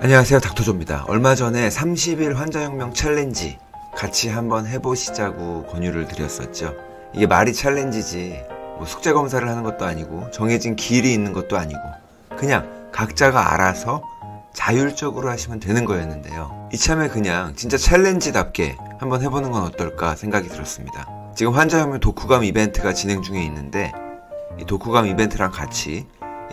안녕하세요, 닥터조입니다. 얼마 전에 30일 환자혁명 챌린지 같이 한번 해보시자고 권유를 드렸었죠. 이게 말이 챌린지지 뭐 숙제 검사를 하는 것도 아니고 정해진 길이 있는 것도 아니고 그냥 각자가 알아서 자율적으로 하시면 되는 거였는데요, 이참에 그냥 진짜 챌린지답게 한번 해보는 건 어떨까 생각이 들었습니다. 지금 환자혁명 독후감 이벤트가 진행 중에 있는데, 이 독후감 이벤트랑 같이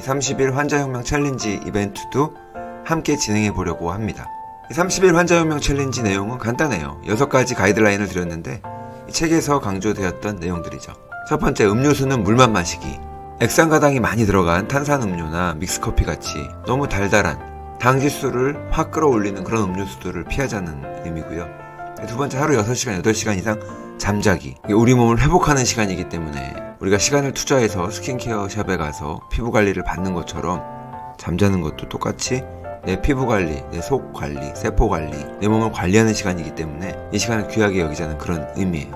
30일 환자혁명 챌린지 이벤트도 함께 진행해 보려고 합니다. 30일 환자혁명 챌린지 내용은 간단해요. 6가지 가이드라인을 드렸는데 이 책에서 강조되었던 내용들이죠. 첫 번째, 음료수는 물만 마시기. 액상가당이 많이 들어간 탄산음료나 믹스커피같이 너무 달달한 당지수를 확 끌어올리는 그런 음료수들을 피하자는 의미고요. 두 번째, 하루 6시간, 8시간 이상 잠자기. 우리 몸을 회복하는 시간이기 때문에 우리가 시간을 투자해서 스킨케어 샵에 가서 피부관리를 받는 것처럼 잠자는 것도 똑같이 내 피부관리, 내 속관리, 세포관리, 내 몸을 관리하는 시간이기 때문에 이 시간을 귀하게 여기자는 그런 의미예요.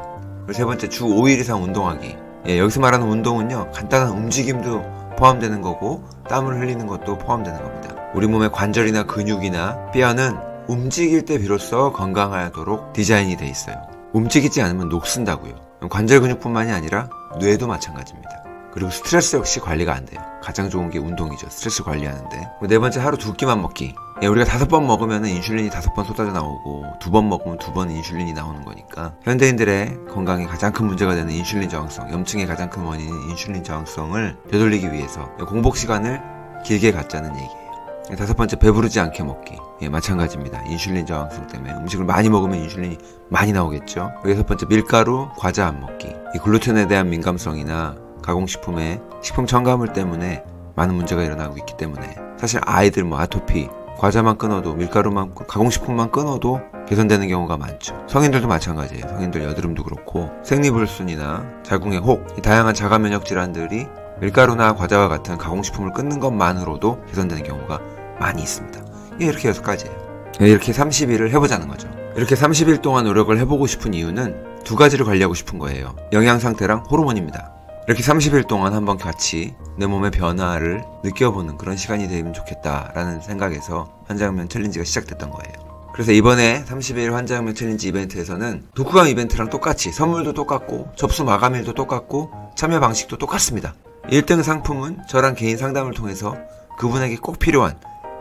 그리고 세 번째, 주 5일 이상 운동하기. 여기서 말하는 운동은요, 간단한 움직임도 포함되는 거고 땀을 흘리는 것도 포함되는 겁니다. 우리 몸의 관절이나 근육이나 뼈는 움직일 때 비로소 건강하도록 디자인이 돼 있어요. 움직이지 않으면 녹슨다고요. 관절 근육뿐만이 아니라 뇌도 마찬가지입니다. 그리고 스트레스 역시 관리가 안 돼요. 가장 좋은 게 운동이죠, 스트레스 관리하는데. 네 번째, 하루 2끼만 먹기. 우리가 5번 먹으면 인슐린이 5번 쏟아져 나오고 2번 먹으면 2번 인슐린이 나오는 거니까 현대인들의 건강에 가장 큰 문제가 되는 인슐린 저항성, 염증의 가장 큰 원인인 인슐린 저항성을 되돌리기 위해서 공복 시간을 길게 갖자는 얘기예요. 5번째, 배부르지 않게 먹기. 마찬가지입니다. 인슐린 저항성 때문에 음식을 많이 먹으면 인슐린이 많이 나오겠죠. 6번째, 밀가루, 과자 안 먹기. 이 글루텐에 대한 민감성이나 가공식품의 식품 첨가물 때문에 많은 문제가 일어나고 있기 때문에 사실 아이들 아토피, 과자만 끊어도, 밀가루만, 가공식품만 끊어도 개선되는 경우가 많죠. 성인들도 마찬가지예요. 성인들 여드름도 그렇고 생리불순이나 자궁의 혹, 다양한 자가면역 질환들이 밀가루나 과자와 같은 가공식품을 끊는 것만으로도 개선되는 경우가 많이 있습니다. 이렇게 6가지예요. 이렇게 30일을 해보자는 거죠. 이렇게 30일 동안 노력을 해보고 싶은 이유는 2가지를 관리하고 싶은 거예요. 영양 상태랑 호르몬입니다. 이렇게 30일 동안 한번 같이 내 몸의 변화를 느껴보는 그런 시간이 되면 좋겠다라는 생각에서 환자혁명 챌린지가 시작됐던 거예요. 그래서 이번에 30일 환자혁명 챌린지 이벤트에서는 독후감 이벤트랑 똑같이 선물도 똑같고 접수 마감일도 똑같고 참여 방식도 똑같습니다. 1등 상품은 저랑 개인 상담을 통해서 그분에게 꼭 필요한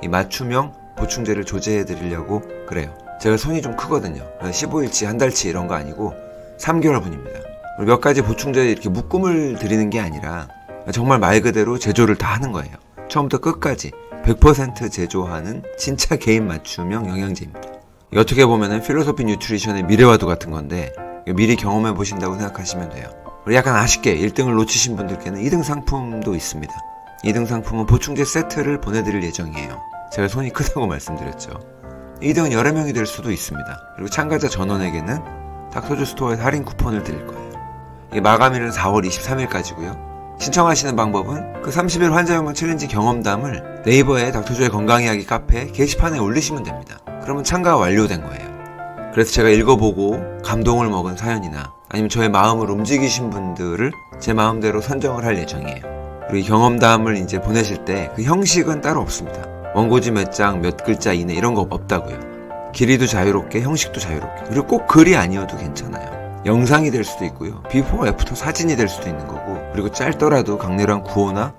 이 맞춤형 보충제를 조제해 드리려고 그래요. 제가 손이 좀 크거든요. 15일치, 한 달치 이런 거 아니고 3개월 분입니다. 몇 가지 보충제에 이렇게 묶음을 드리는 게 아니라 정말 말 그대로 제조를 다 하는 거예요. 처음부터 끝까지 100% 제조하는 진짜 개인 맞춤형 영양제입니다. 어떻게 보면은 필로소피 뉴트리션의 미래와도 같은 건데 미리 경험해 보신다고 생각하시면 돼요. 약간 아쉽게 1등을 놓치신 분들께는 2등 상품도 있습니다. 2등 상품은 보충제 세트를 보내드릴 예정이에요. 제가 손이 크다고 말씀드렸죠. 2등은 여러 명이 될 수도 있습니다. 그리고 참가자 전원에게는 닥터조 스토어에서 할인 쿠폰을 드릴 거예요. 마감일은 4월 23일까지고요. 신청하시는 방법은 그 30일 환자혁명 챌린지 경험담을 네이버에 닥터조의 건강이야기 카페 게시판에 올리시면 됩니다. 그러면 참가가 완료된 거예요. 그래서 제가 읽어보고 감동을 먹은 사연이나 아니면 저의 마음을 움직이신 분들을 제 마음대로 선정을 할 예정이에요. 그리고 이 경험담을 이제 보내실 때 그 형식은 따로 없습니다. 원고지 몇 장, 몇 글자 이내 이런 거 없다고요. 길이도 자유롭게, 형식도 자유롭게. 그리고 꼭 글이 아니어도 괜찮아요. 영상이 될 수도 있고요. 비포, 애프터 사진이 될 수도 있는 거고, 그리고 짧더라도 강렬한 구호나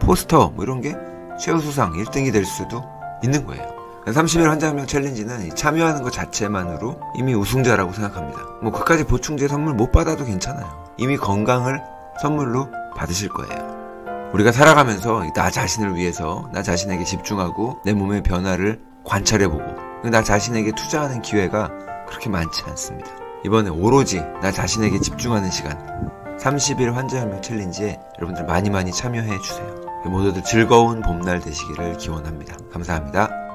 포스터 뭐 이런 게 최우수상 1등이 될 수도 있는 거예요. 30일 환자혁명 챌린지는 참여하는 것 자체만으로 이미 우승자라고 생각합니다. 뭐 그까지 보충제 선물 못 받아도 괜찮아요. 이미 건강을 선물로 받으실 거예요. 우리가 살아가면서 나 자신을 위해서 나 자신에게 집중하고 내 몸의 변화를 관찰해보고 나 자신에게 투자하는 기회가 그렇게 많지 않습니다. 이번에 오로지 나 자신에게 집중하는 시간, 30일 환자혁명 챌린지에 여러분들 많이 참여해주세요. 모두들 즐거운 봄날 되시기를 기원합니다. 감사합니다.